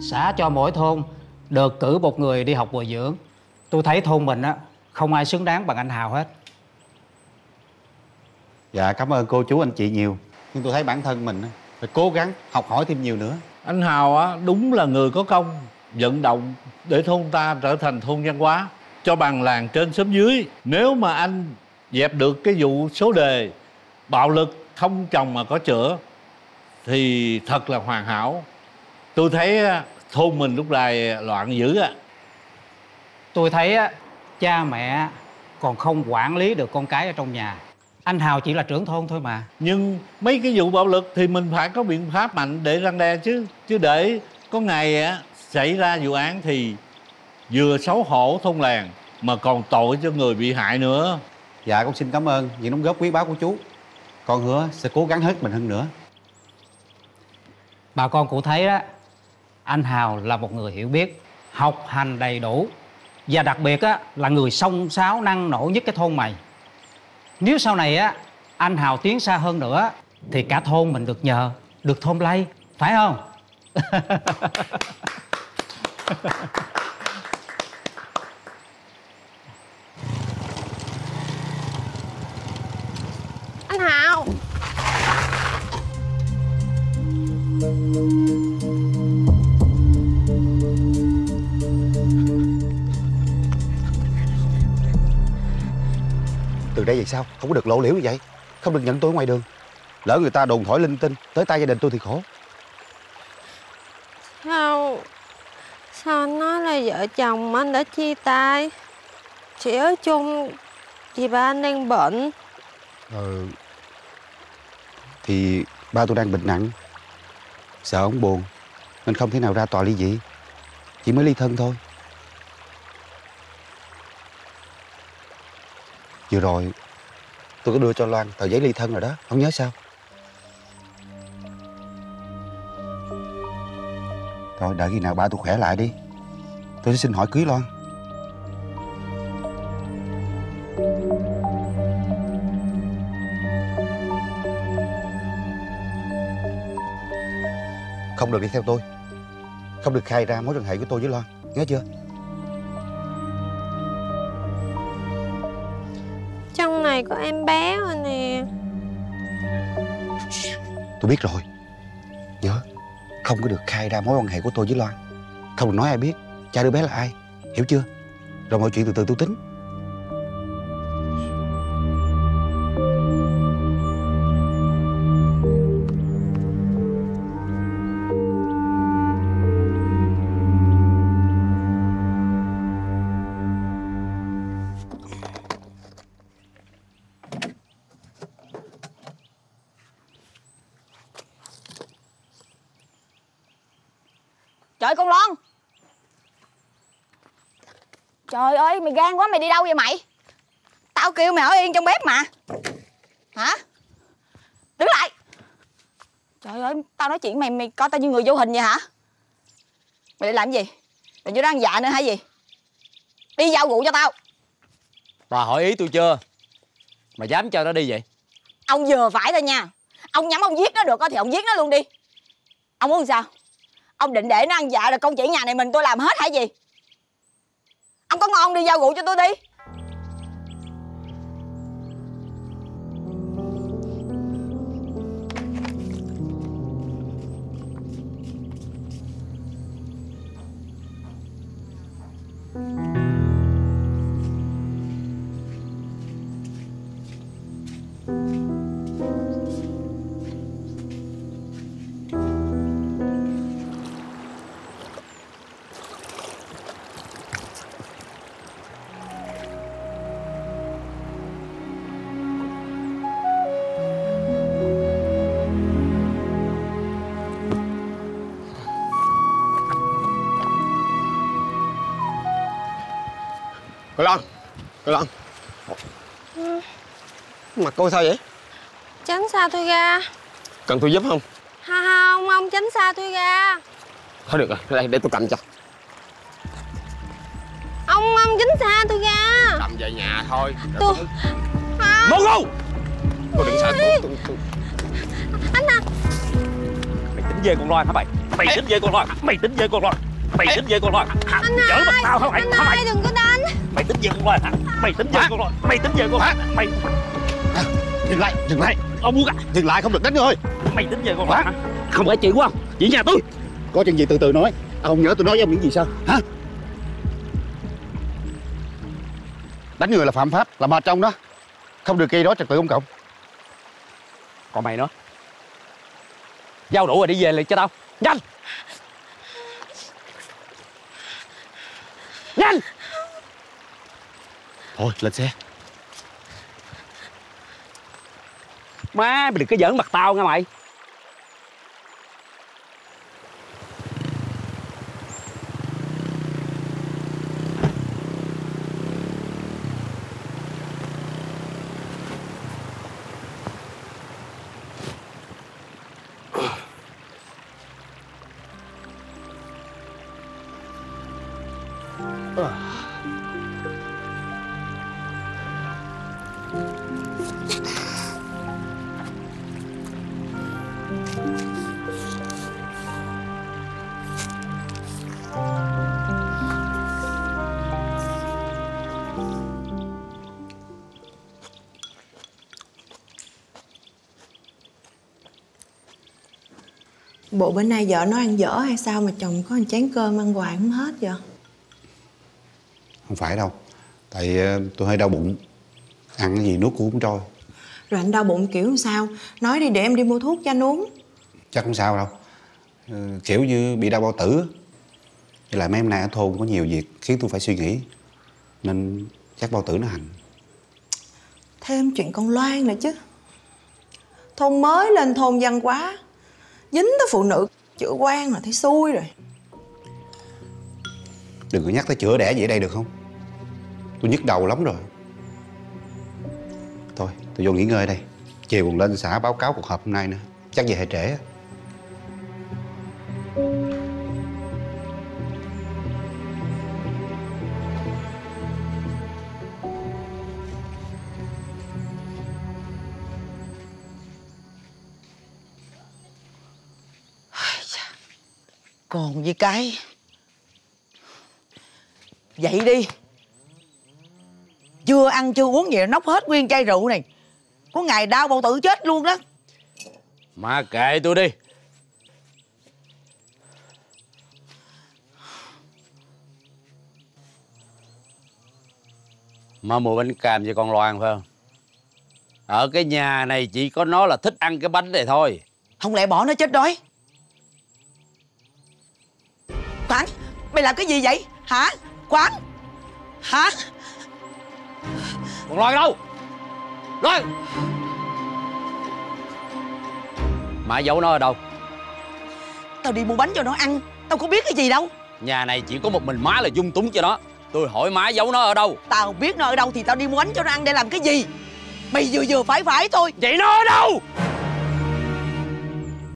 xã cho mỗi thôn được cử một người đi học bồi dưỡng. Tôi thấy thôn mình á không ai xứng đáng bằng anh Hào hết. Dạ cảm ơn cô chú anh chị nhiều. Nhưng tôi thấy bản thân mình phải cố gắng học hỏi thêm nhiều nữa. Anh Hào á đúng là người có công vận động để thôn ta trở thành thôn văn hóa cho bằng làng trên xóm dưới. Nếu mà anh dẹp được cái vụ số đề bạo lực không chồng mà có chữa thì thật là hoàn hảo. Tôi thấy thôn mình lúc này loạn dữ á. Tôi thấy cha mẹ còn không quản lý được con cái ở trong nhà. Anh Hào chỉ là trưởng thôn thôi mà. Nhưng mấy cái vụ bạo lực thì mình phải có biện pháp mạnh để răn đe chứ. Chứ để có ngày xảy ra vụ án thì vừa xấu hổ thôn làng mà còn tội cho người bị hại nữa. Dạ con xin cảm ơn những đóng góp quý báu của chú. Con hứa sẽ cố gắng hết mình hơn nữa. Bà con cũng thấy đó, anh Hào là một người hiểu biết, học hành đầy đủ và đặc biệt á là người xông xáo năng nổ nhất cái thôn mày. Nếu sau này á anh Hào tiến xa hơn nữa thì cả thôn mình được nhờ, được thôn lay, phải không? Anh Hào. Từ đây về sau không có được lộ liễu như vậy, không được nhận tôi ngoài đường, lỡ người ta đồn thổi linh tinh tới tay gia đình tôi thì khổ. Sao anh nói là vợ chồng anh đã chia tay, chỉ ở chung vì ba anh đang bệnh. Thì ba tôi đang bệnh nặng, sợ ông buồn nên không thể nào ra tòa ly dị, chỉ mới ly thân thôi. Vừa rồi tôi có đưa cho Loan tờ giấy ly thân rồi đó, không nhớ sao? Thôi đợi khi nào ba tôi khỏe lại đi, tôi sẽ xin hỏi cưới Loan. Không được đi theo tôi, không được khai ra mối quan hệ của tôi với Loan, nhớ chưa? Trong này có em bé rồi nè. Tôi biết rồi. Nhớ, không có được khai ra mối quan hệ của tôi với Loan, không được nói ai biết cha đứa bé là ai, hiểu chưa? Rồi mọi chuyện từ từ tôi tính. Trời con Loan, trời ơi mày gan quá, mày đi đâu vậy mày? Tao kêu mày ở yên trong bếp mà. Hả? Đứng lại. Trời ơi tao nói chuyện mày coi tao như người vô hình vậy hả? Mày đi làm gì? Mày vô đó ăn dạ nữa hay gì? Đi giao vụ cho tao. Bà hỏi ý tôi chưa? Mày dám cho nó đi vậy? Ông vừa phải thôi nha. Ông nhắm ông giết nó được thì ông giết nó luôn đi. Ông muốn sao? Ông định để nó ăn dạ rồi công chuyện nhà này mình tôi làm hết hả gì? Ông có ngon đi giao vụ cho tôi đi. Loan, mặt cô sao vậy? Tránh xa tôi ra. Cần tôi giúp không? Không, ông tránh xa tôi ra. Thôi được rồi, đây để tôi cầm cho. Ông tránh xa tôi ra. Cầm về nhà thôi. Tôi Mông không? Cô đừng xa tôi. Anh à. Mày tính về con Loan hả bậy? Mày tính với con rồi, mày tính với con rồi, mày tính với con rồi. Anh ơi, tao không phải, anh ơi đừng có đánh. Mày tính với con rồi hả? Mày tính với con rồi, mày tính với con hả? Mày dừng lại, dừng lại. Ông muốn à? Dừng lại không được đánh nữa thôi. Mày tính với con rồi hả? Không phải chuyện của ông, chuyện nhà tôi. Có chuyện gì từ từ nói. Ông nhớ tôi nói với ông những gì sao? Hả? Đánh người là phạm pháp, là mà trong đó. Không được gây rối trật tự công cộng. Còn mày nữa, giao đủ rồi đi về liền cho tao. Nhanh! Nhanh! Thôi lên xe. Má mày đừng có giỡn mặt tao nha mày. Bộ bữa nay vợ nó ăn dở hay sao mà chồng có một chén cơm ăn hoài không hết vậy? Không phải đâu, tại tôi hơi đau bụng, ăn cái gì nuốt cũng không trôi. Rồi anh đau bụng kiểu sao? Nói đi để em đi mua thuốc cho anh uống. Chắc không sao đâu, kiểu như bị đau bao tử. Với lại mấy em nay ở thôn có nhiều việc khiến tôi phải suy nghĩ, nên chắc bao tử nó hành. Thêm chuyện con Loan nữa chứ. Thôn mới lên thôn văn quá, dính tới phụ nữ chữa quan là thấy xui rồi. Đừng có nhắc tới chữa đẻ gì ở đây được không? Tôi nhức đầu lắm rồi. Thôi, tôi vô nghỉ ngơi đây. Chiều còn lên xã báo cáo cuộc họp hôm nay nữa. Chắc về hơi trễ. Còn gì cái vậy đi, chưa ăn chưa uống gì là nốc hết nguyên chai rượu này, có ngày đau bao tử chết luôn đó. Má kệ tôi đi. Má mua bánh cam cho con Loan phải không? Ở cái nhà này chỉ có nó là thích ăn cái bánh này thôi. Không lẽ bỏ nó chết đói? Quán, mày làm cái gì vậy hả? Quán hả? Còn Loan đâu? Loan, mà giấu nó ở đâu? Tao đi mua bánh cho nó ăn, tao có biết cái gì đâu. Nhà này chỉ có một mình má là dung túng cho nó. Tôi hỏi má giấu nó ở đâu? Tao biết nó ở đâu thì tao đi mua bánh cho nó ăn để làm cái gì? Mày vừa vừa phải thôi. Vậy nó ở đâu?